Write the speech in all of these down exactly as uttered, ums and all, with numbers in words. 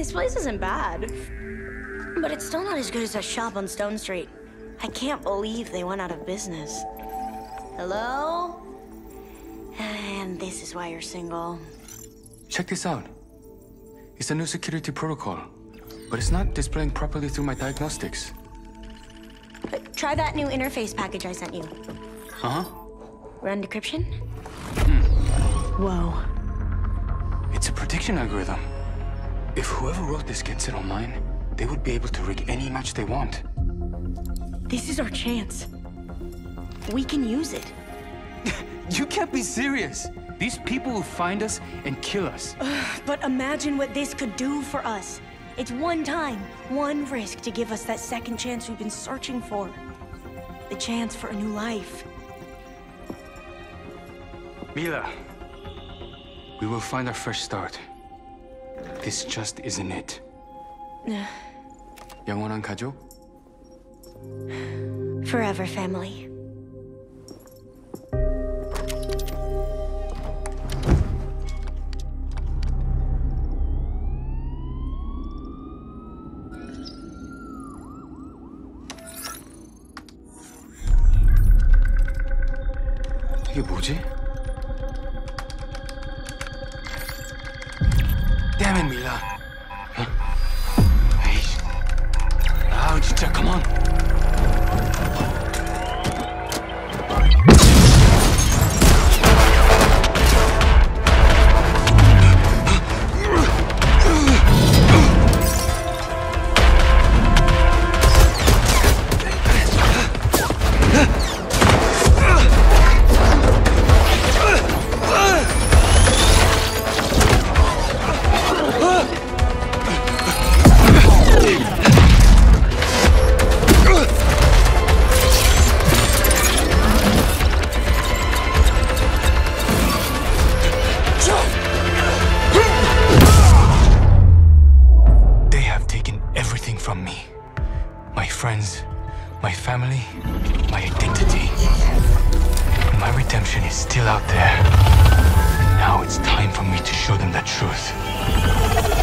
This place isn't bad, but it's still not as good as that shop on Stone Street. I can't believe they went out of business. Hello? And this is why you're single. Check this out. It's a new security protocol, but it's not displaying properly through my diagnostics. But try that new interface package I sent you. Uh-huh. Run decryption? Hmm. Whoa. It's a prediction algorithm. If whoever wrote this gets it online, they would be able to rig any match they want. This is our chance. We can use it. You can't be serious. These people will find us and kill us. Ugh, but imagine what this could do for us. It's one time, one risk to give us that second chance we've been searching for. The chance for a new life. Mila, we will find our fresh start. This just isn't it. 영원한 가족? Forever family. 이게 뭐지? Damn it, Mila. Huh? Hey. Ah, 진짜, come on.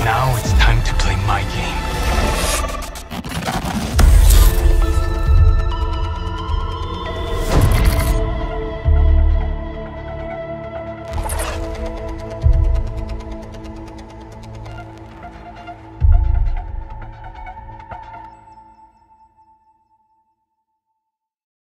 Now it's time to play my game.